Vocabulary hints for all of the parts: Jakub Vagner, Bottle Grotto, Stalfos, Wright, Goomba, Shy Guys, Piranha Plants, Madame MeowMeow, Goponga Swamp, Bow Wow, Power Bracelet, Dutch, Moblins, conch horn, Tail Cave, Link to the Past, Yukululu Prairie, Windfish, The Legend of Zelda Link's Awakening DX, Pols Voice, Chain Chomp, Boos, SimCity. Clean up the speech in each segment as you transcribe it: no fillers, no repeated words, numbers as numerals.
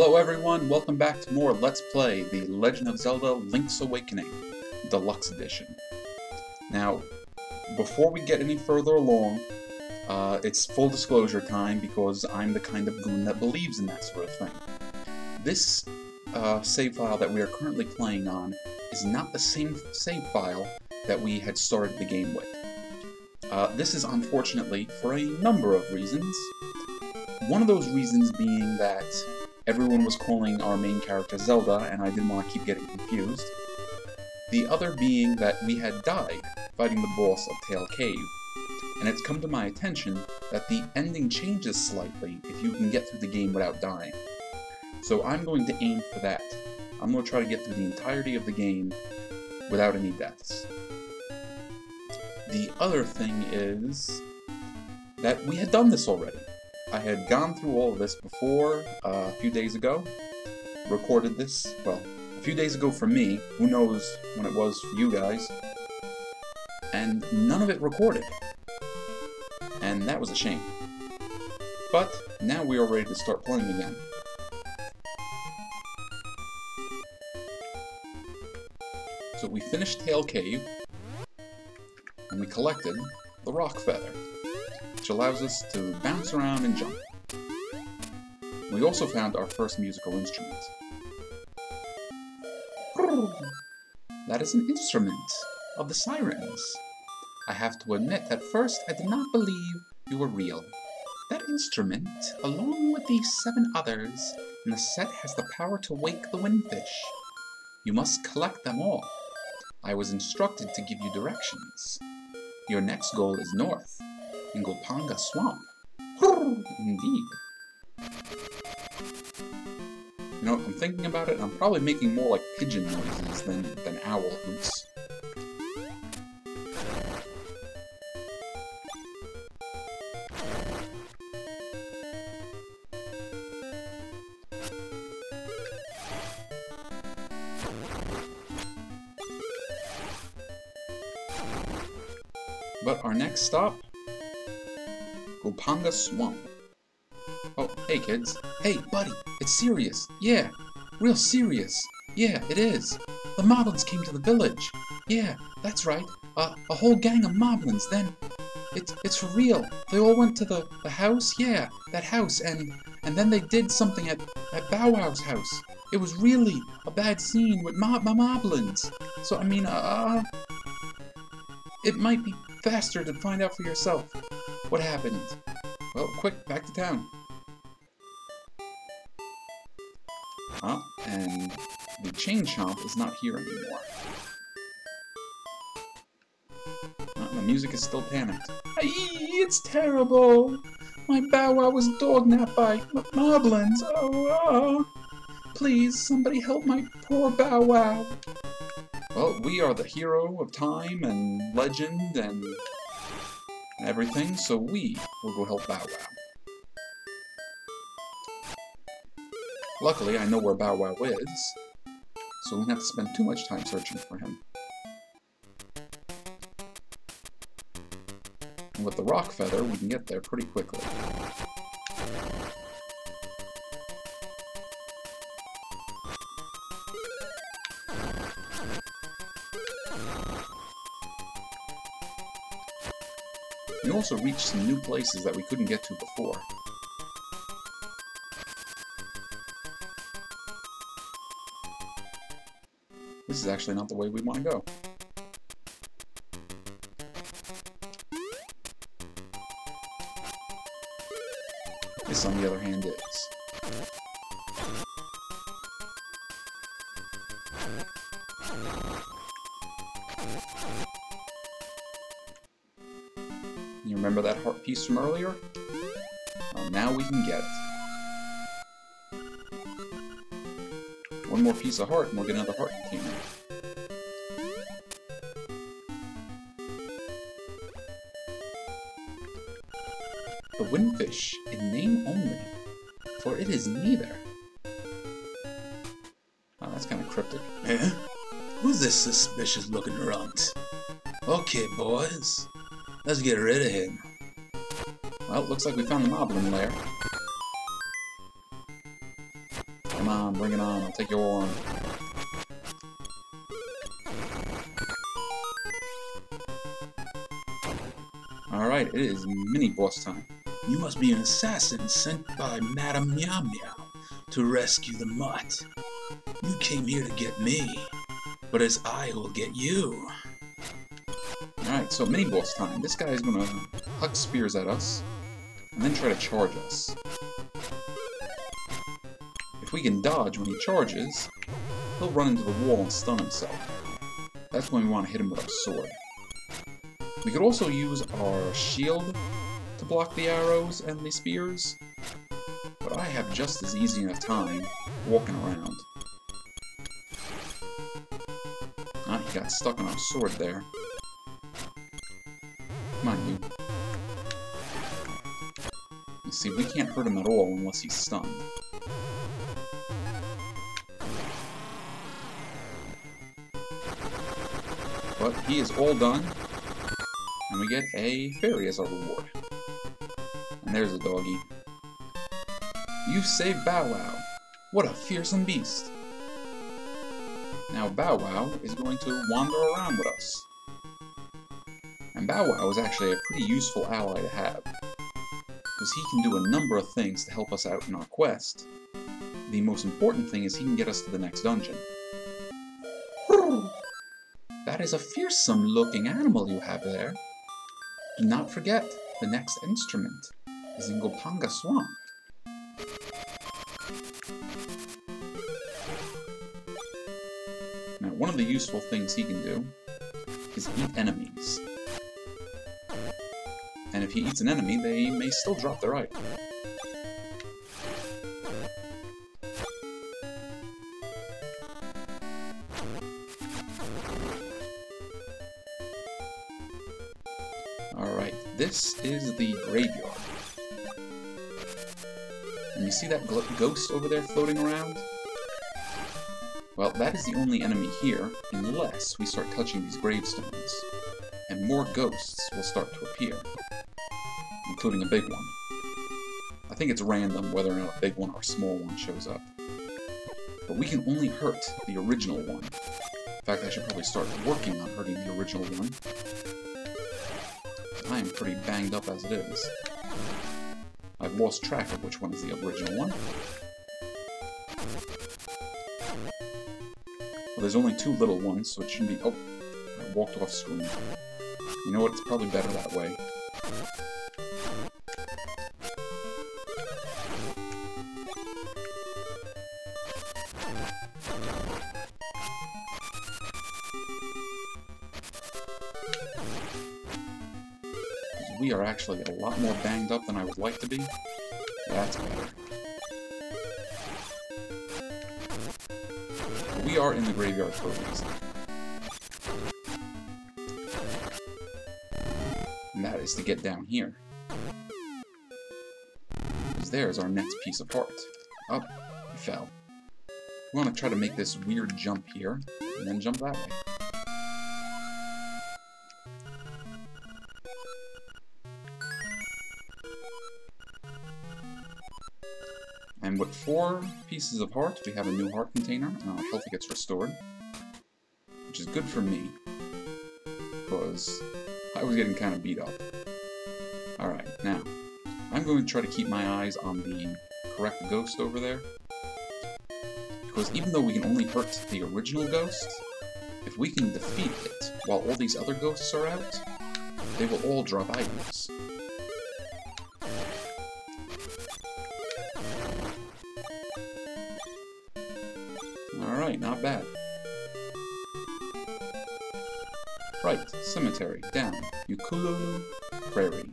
Hello everyone, welcome back to more Let's Play The Legend of Zelda Link's Awakening Deluxe Edition. Now, before we get any further along, it's full disclosure time because I'm the kind of goon that believes in that sort of thing. This save file that we are currently playing on is not the same save file that we had started the game with. This is unfortunately for a number of reasons. One of those reasons being that everyone was calling our main character Zelda, and I didn't want to keep getting confused. The other being that we had died fighting the boss of Tail Cave, and it's come to my attention that the ending changes slightly if you can get through the game without dying. So I'm going to aim for that. I'm going to try to get through the entirety of the game without any deaths. The other thing is that we had done this already. I had gone through all of this before a few days ago, recorded this, well, a few days ago for me, who knows when it was for you guys, and none of it recorded. And that was a shame. But now we are ready to start playing again. So we finished Tail Cave, and we collected the rock feather, which allows us to bounce around and jump. We also found our first musical instrument. That is an instrument of the sirens. I have to admit, at first I did not believe you were real. That instrument, along with the 7 others in the set, has the power to wake the windfish. You must collect them all. I was instructed to give you directions. Your next goal is north, in Goponga Swamp. Indeed. You know, I'm thinking about it, I'm probably making more like pigeon noises than owl hoots. But our next stop, Goponga Swamp. Oh, hey kids. Hey, buddy, it's serious. Yeah, real serious. Yeah, it is. The Moblins came to the village. Yeah, that's right. A whole gang of Moblins, then. It's for real. They all went to the house. Yeah, that house, and then they did something at Bow Wow's house. It was really a bad scene with my Moblins. So, I mean, it might be faster to find out for yourself what happened. Well, quick, back to town. Huh? And the Chain Chomp is not here anymore. The music is still panicked. Ayy, it's terrible! My Bow Wow was dognapped by Moblins! Oh, please, somebody help my poor Bow Wow! Well, we are the hero of time and legend and everything, so we will go help Bow Wow. Luckily, I know where Bow Wow is, so we don't have to spend too much time searching for him. And with the rock feather, we can get there pretty quickly. We also reached some new places that we couldn't get to before. This is actually not the way we want to go. This, on the other hand, is. You remember that heart piece from earlier? Well, now we can get it. One more piece of heart and we'll get another heart container. The Windfish, in name only, for it is neither. Oh, that's kind of cryptic. Eh? Who's this suspicious looking runt? Okay, boys. Let's get rid of him. Well, it looks like we found the Moblin lair. it on, bring it on, I'll take your one. Alright, it is mini-boss time. You must be an assassin sent by Madame MeowMeow to rescue the mutt. You came here to get me, but it's I who will get you. Alright, so mini-boss time. This guy is gonna huck spears at us, and then try to charge us. If we can dodge when he charges, he'll run into the wall and stun himself. That's when we want to hit him with our sword. We could also use our shield to block the arrows and the spears, but I have just as easy enough time walking around. Ah, he got stuck on our sword there. Come on, you. You see, we can't hurt him at all unless he's stunned. But he is all done, and we get a fairy as our reward. And there's a doggy. You've saved Bow Wow. What a fearsome beast. Now Bow Wow is going to wander around with us. And Bow Wow is actually a pretty useful ally to have, because he can do a number of things to help us out in our quest. The most important thing is he can get us to the next dungeon. That is a fearsome-looking animal you have there. Do not forget, the next instrument is in Goponga Swamp. Now, one of the useful things he can do is eat enemies. And if he eats an enemy, they may still drop their item. Alright, this is the graveyard. And you see that ghost over there floating around? Well, that is the only enemy here, unless we start touching these gravestones. And more ghosts will start to appear, including a big one. I think it's random whether or not a big one or a small one shows up. But we can only hurt the original one. In fact, I should probably start working on hurting the original one. I am pretty banged up as it is. I've lost track of which one is the original one. Well, there's only two little ones, so it shouldn't be... Oh, I walked off screen. You know what, it's probably better that way. We are actually a lot more banged up than I would like to be. That's better. We are in the graveyard for a reason. And that is to get down here. Because there is our next piece of heart. Up, oh, we fell. We want to try to make this weird jump here, and then jump that way. And with 4 pieces of heart, we have a new heart container, and our health gets restored. Which is good for me, because I was getting kind of beat up. Alright, now, I'm going to try to keep my eyes on the correct ghost over there. Because even though we can only hurt the original ghost, if we can defeat it while all these other ghosts are out, they will all drop items. Not bad. Right, cemetery, down, Yukululu Prairie.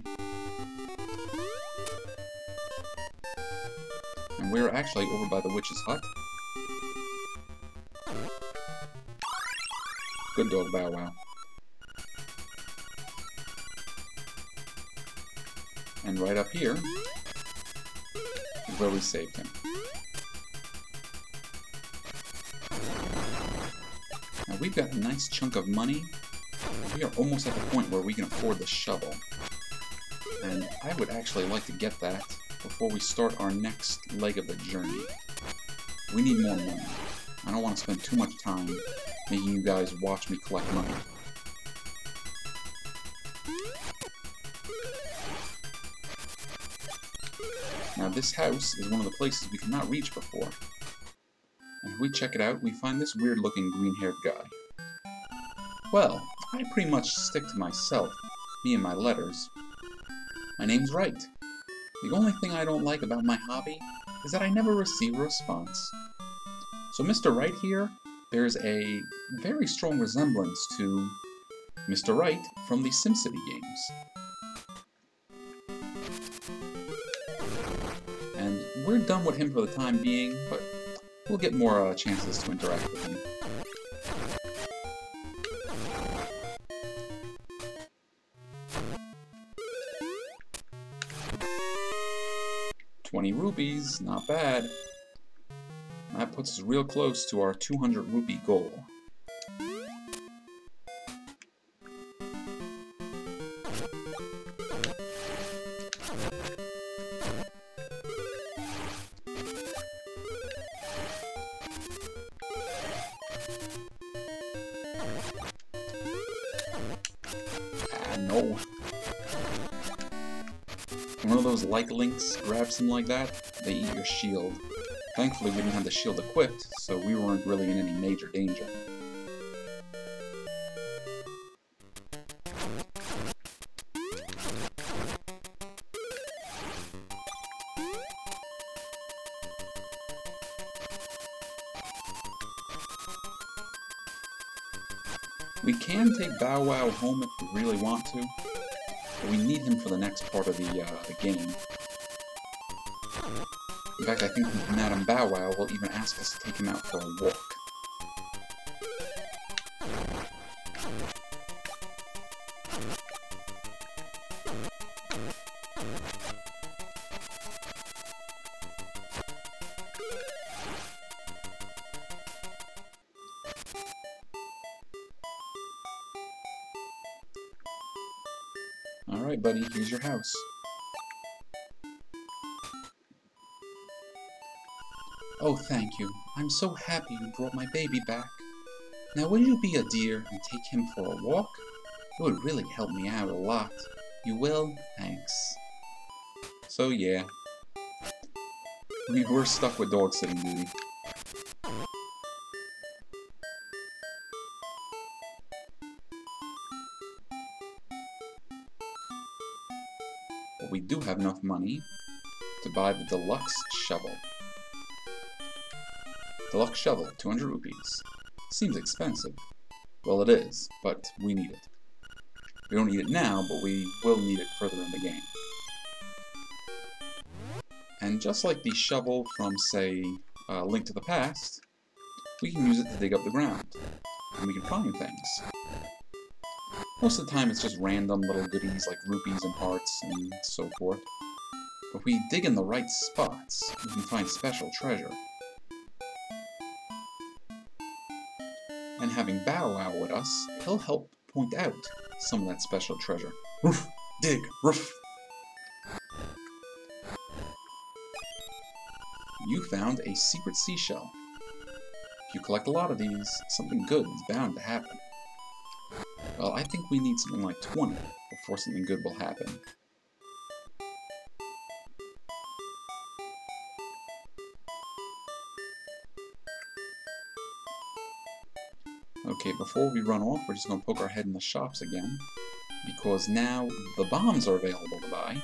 And we're actually over by the witch's hut. Good dog, Bow Wow. And right up here is where we saved him. We've got a nice chunk of money. We are almost at the point where we can afford the shovel. And I would actually like to get that before we start our next leg of the journey. We need more money. I don't want to spend too much time making you guys watch me collect money. Now this house is one of the places we could not reach before. And if we check it out, we find this weird looking green-haired guy. Well, I pretty much stick to myself, me and my letters. My name's Wright. The only thing I don't like about my hobby is that I never receive a response. So Mr. Wright here bears a very strong resemblance to Mr. Wright from the SimCity games. And we're done with him for the time being, but we'll get more chances to interact with him. Rupees, not bad. That puts us real close to our 200 rupee goal. No. One of those like links grabs him like that, they eat your shield. Thankfully we didn't have the shield equipped, so we weren't really in any major danger. We can take Bow Wow home if we really want to, but we need him for the next part of the game. In fact, I think Madame Bow Wow will even ask us to take him out for a walk. Alright, buddy, here's your house. Oh, thank you. I'm so happy you brought my baby back. Now, will you be a dear and take him for a walk? It would really help me out a lot. You will? Thanks. So, yeah. We were stuck with dog sitting duty. But we do have enough money to buy the deluxe shovel. Deluxe shovel, 200 rupees. Seems expensive. Well, it is, but we need it. We don't need it now, but we will need it further in the game. And just like the shovel from, say, Link to the Past, we can use it to dig up the ground, and we can find things. Most of the time it's just random little goodies like rupees and hearts and so forth. But if we dig in the right spots, we can find special treasure. And having Bow Wow with us, he'll help point out some of that special treasure. Roof! Dig! Roof! You found a secret seashell. If you collect a lot of these, something good is bound to happen. Well, I think we need something like 20 before something good will happen. Okay, before we run off, we're just going to poke our head in the shops again, because now the bombs are available to buy,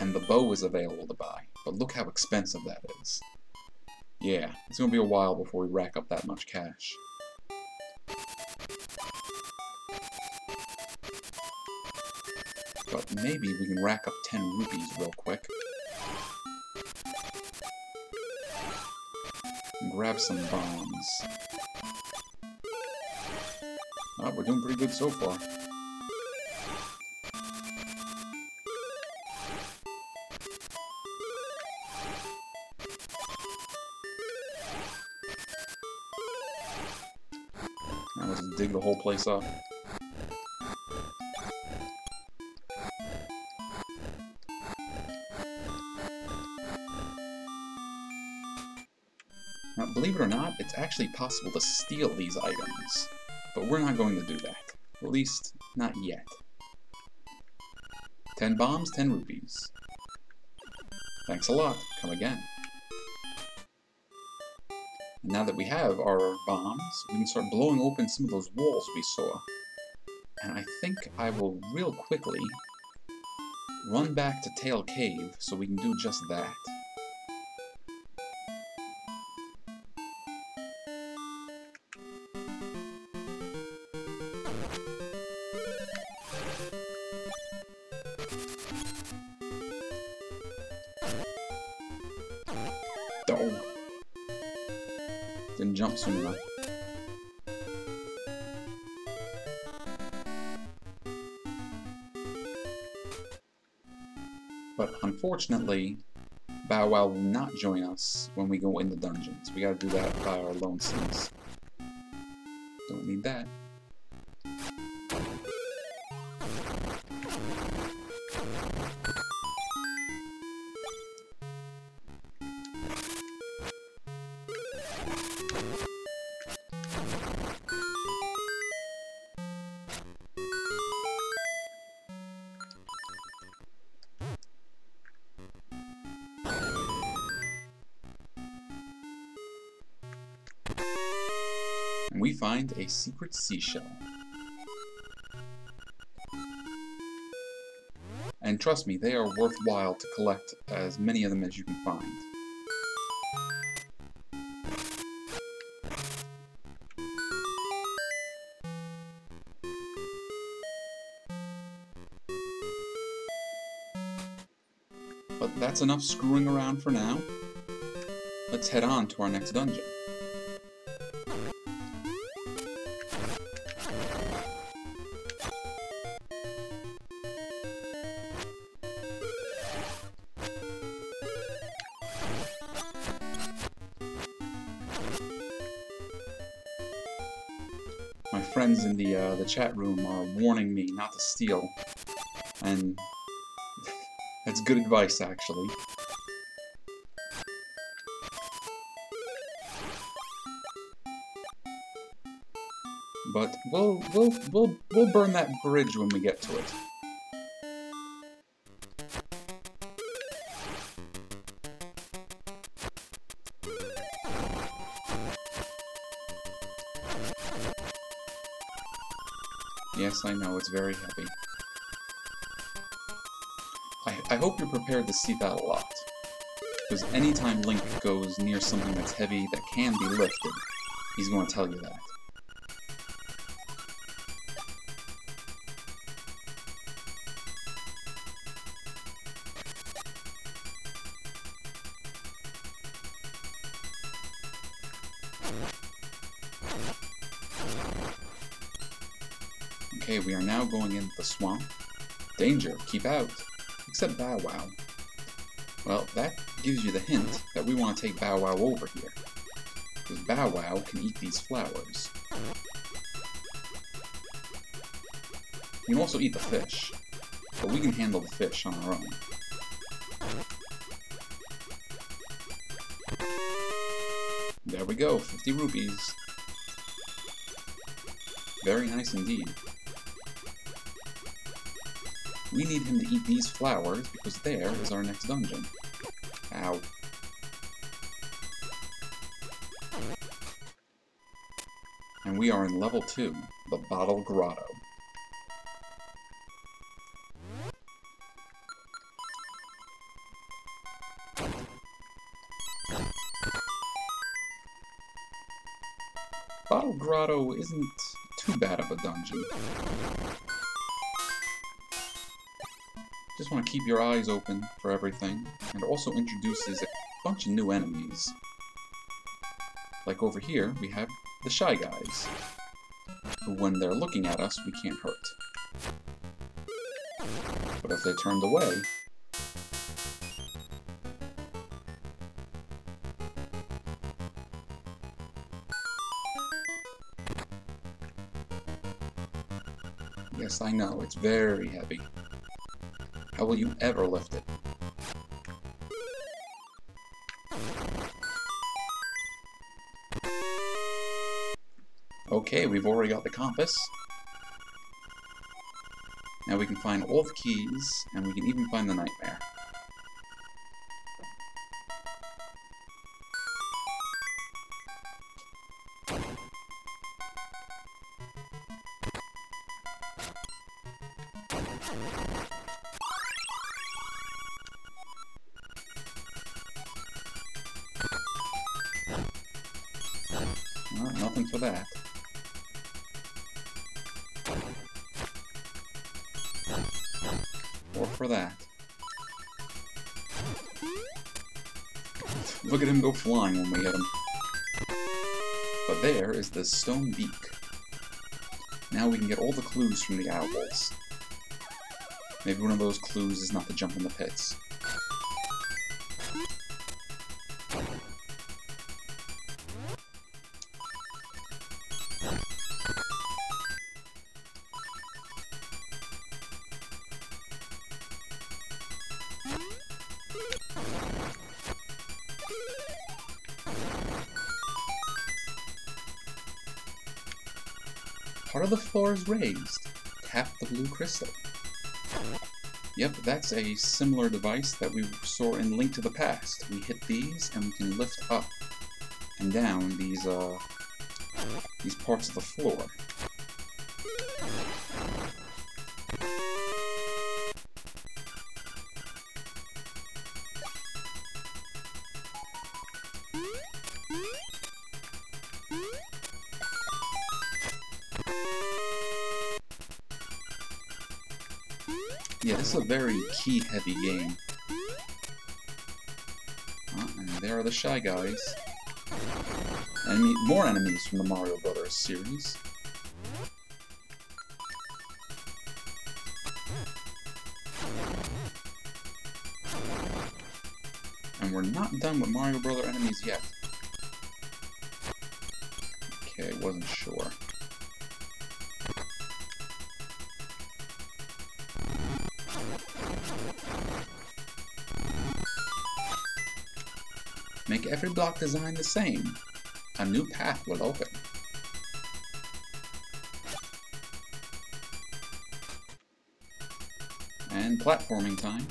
and the bow is available to buy, but look how expensive that is. Yeah, it's going to be a while before we rack up that much cash. But maybe we can rack up 10 rupees real quick. And grab some bombs. Oh, we're doing pretty good so far. Now let's dig the whole place up. Believe it or not, it's actually possible to steal these items, but we're not going to do that. At least, not yet. 10 bombs, 10 rupees. Thanks a lot. Come again. And now that we have our bombs, we can start blowing open some of those walls we saw. And I think I will real quickly run back to Tail Cave so we can do just that. Didn't jump soon enough. But unfortunately, Bow Wow will not join us when we go in the dungeons. We gotta do that by our lonesomes. Don't need that. We find a secret seashell. And trust me, they are worthwhile to collect as many of them as you can find. But that's enough screwing around for now. Let's head on to our next dungeon. My friends in the chat room are warning me not to steal, and that's good advice, actually. But we'll burn that bridge when we get to it. Yes, I know, it's very heavy. I hope you're prepared to see that a lot. Because anytime Link goes near something that's heavy that can be lifted, he's going to tell you that. Okay, we are now going into the swamp. Danger, keep out. Except Bow Wow. Well, that gives you the hint that we want to take Bow Wow over here. Because Bow Wow can eat these flowers. You can also eat the fish. But we can handle the fish on our own. There we go, 50 rupees. Very nice indeed. We need him to eat these flowers, because there is our next dungeon. Ow. And we are in level 2, the Bottle Grotto. Bottle Grotto isn't too bad of a dungeon. Just want to keep your eyes open for everything, and also introduces a bunch of new enemies. Like over here, we have the Shy Guys, who when they're looking at us, we can't hurt. But if they're turned away, yes, I know, it's very heavy. How will you ever lift it? Okay, we've already got the compass. Now we can find all the keys, and we can even find the nightmare. Well, nothing for that. Or for that. Look at him go flying when we hit him. But there is the stone beak. Now we can get all the clues from the owls. Maybe one of those clues is not to jump in the pits. Part of the floor is raised. Tap the blue crystal. Yep, that's a similar device that we saw in Link to the Past. We hit these and we can lift up and down these parts of the floor. Yeah, this is a very key-heavy game. Oh, and there are the Shy Guys. More enemies from the Mario Brothers series. And we're not done with Mario Brothers enemies yet. Okay, wasn't sure. Make every block design the same. A new path will open. And platforming time.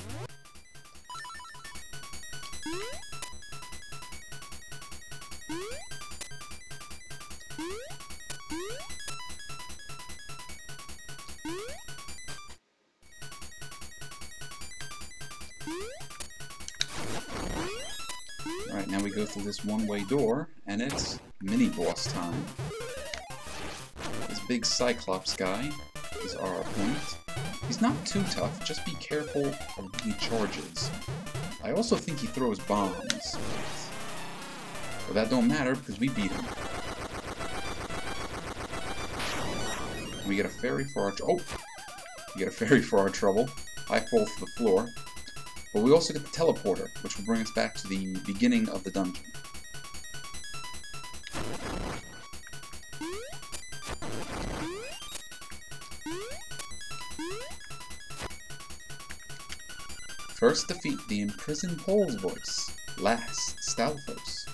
Alright, now we go through this one-way door, and it's mini-boss time. This big Cyclops guy is our opponent. He's not too tough, just be careful of when he charges. I also think he throws bombs. But that don't matter, because we beat him. And we get a fairy for our we get a fairy for our trouble. I fall to the floor. But we also get the teleporter, which will bring us back to the beginning of the dungeon. First, defeat the imprisoned Pols Voice. Last, Stalfos.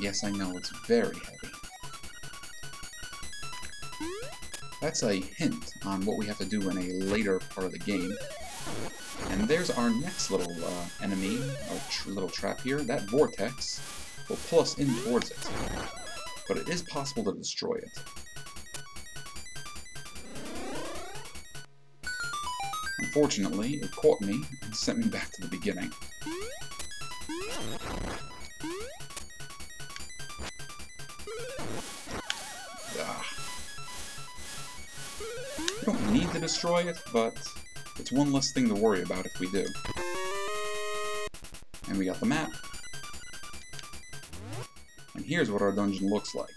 Yes, I know, it's very heavy. That's a hint on what we have to do in a later part of the game. And there's our next little enemy, or little trap here. That vortex will pull us in towards it, but it is possible to destroy it. Unfortunately, it caught me and sent me back to the beginning. Ugh. We don't need to destroy it, but it's one less thing to worry about if we do. And we got the map. And here's what our dungeon looks like.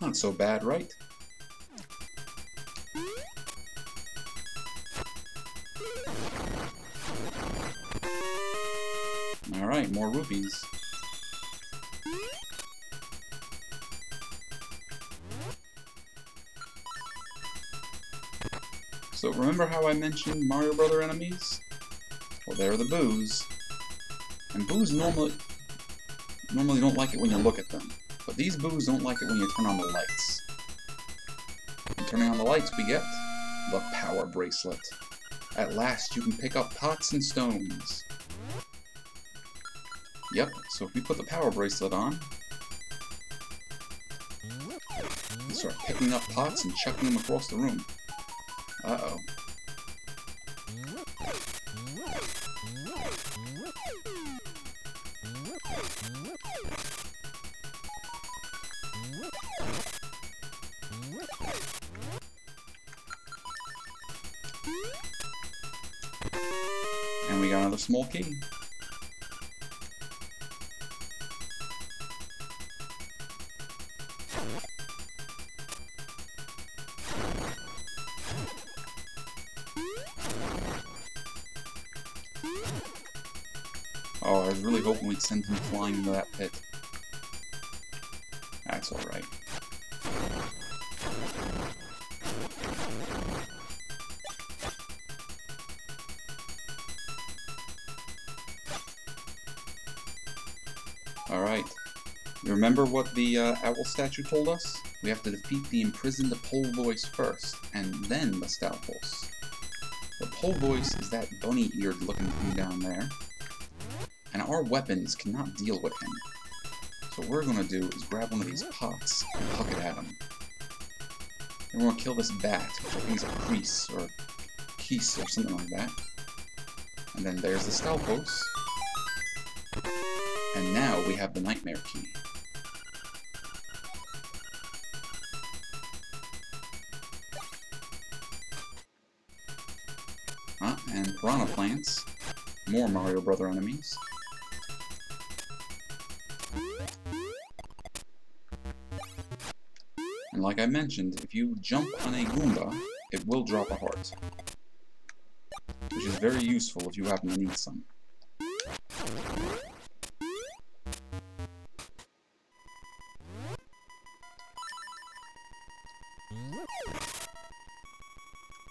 Not so bad, right? Alright, more rupees. So remember how I mentioned Mario Brother enemies? Well, they're the Boos. And Boos normally don't like it when you look at them, but But these boos don't like it when you turn on the lights. And turning on the lights, we get the Power Bracelet. At last, you can pick up pots and stones. Yep, so if we put the Power Bracelet on, we start picking up pots and chucking them across the room. Uh-oh. And we got another small key. Oh, I was really hoping we'd send him flying into that pit. That's alright. Alright. You remember what the owl statue told us? We have to defeat the imprisoned Pols Voice first, and then the Stalfos. The Pols Voice is that bunny-eared looking thing down there, and our weapons cannot deal with him. So what we're gonna do is grab one of these pots and huck it at him. And we're gonna kill this bat, which I think is a crease or keese or something like that. And then there's the Stalfos. And now we have the Nightmare Key. And Piranha Plants. More Mario Brother enemies. And like I mentioned, if you jump on a Goomba, it will drop a heart. Which is very useful if you happen to need some.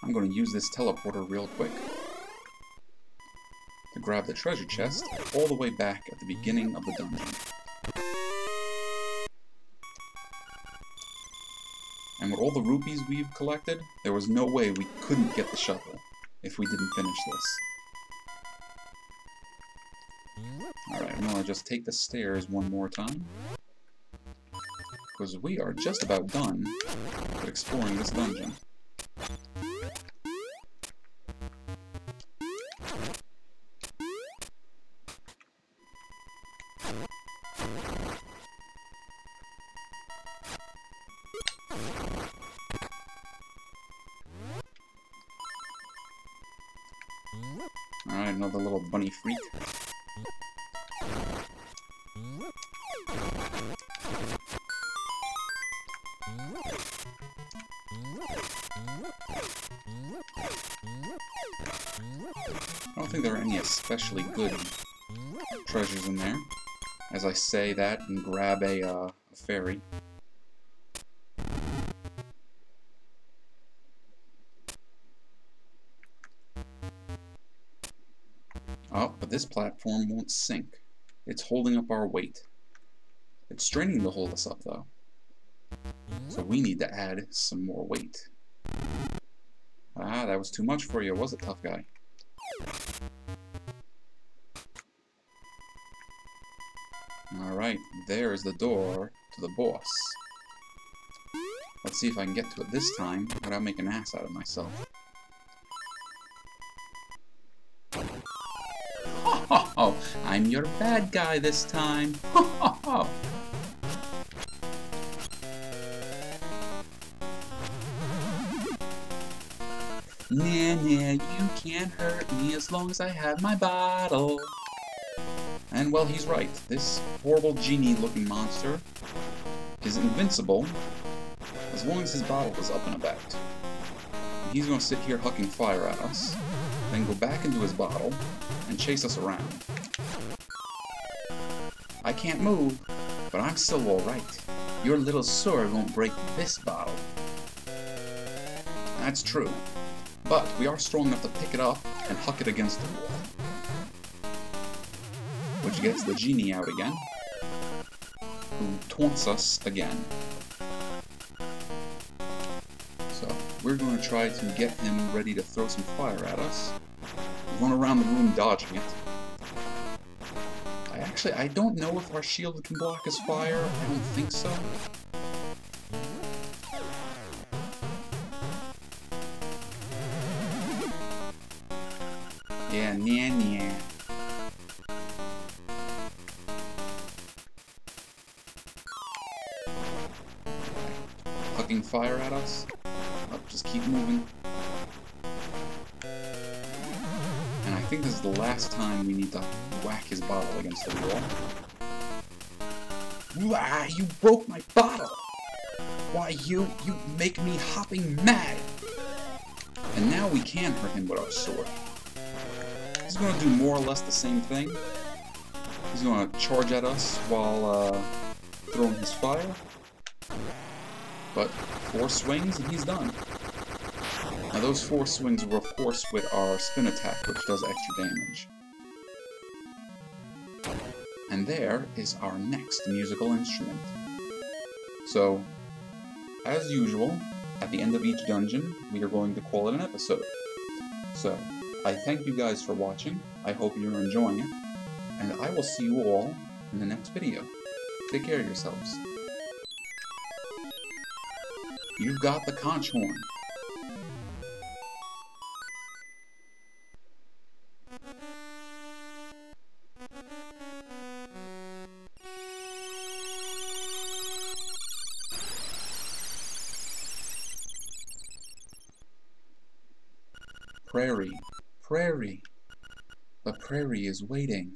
I'm going to use this teleporter real quick to grab the treasure chest all the way back at the beginning of the dungeon. And with all the rupees we've collected, there was no way we couldn't get the shovel if we didn't finish this. Alright, I'm going to just take the stairs one more time, because we are just about done with exploring this dungeon. Alright, another little bunny freak. I don't think there are any especially good treasures in there. As I say that and grab a fairy. Oh, but this platform won't sink. It's holding up our weight. It's straining to hold us up, though. So we need to add some more weight. Ah, that was too much for you, was it, tough guy? Alright, there's the door to the boss. Let's see if I can get to it this time without making an ass out of myself. Ho ho ho! I'm your bad guy this time! Ho ho ho! Nah, nah, you can't hurt me as long as I have my bottle. And well, he's right. This horrible genie-looking monster is invincible as long as his bottle is up and about. And he's gonna sit here hucking fire at us, then go back into his bottle and chase us around. I can't move, but I'm still alright. Your little sword won't break this bottle. That's true. But we are strong enough to pick it up and huck it against the wall. Which gets the genie out again, who taunts us again. So, we're going to try to get him ready to throw some fire at us. Run around the room dodging it. I don't know if our shield can block his fire. I don't think so. Yeah, nah, nah. Hucking fire at us. Oh, just keep moving. And I think this is the last time we need to whack his bottle against the wall. Ah, you broke my bottle! Why, you make me hopping mad! And now we can hurt him with our sword. He's gonna do more or less the same thing. He's gonna charge at us while throwing his fire. But 4 swings and he's done. Now those 4 swings were of course with our spin attack, which does extra damage. And there is our next musical instrument. So, as usual, at the end of each dungeon, we are going to call it an episode. So, I thank you guys for watching, I hope you're enjoying it, and I will see you all in the next video. Take care of yourselves. You've got the conch horn. Prairie, prairie, the prairie is waiting.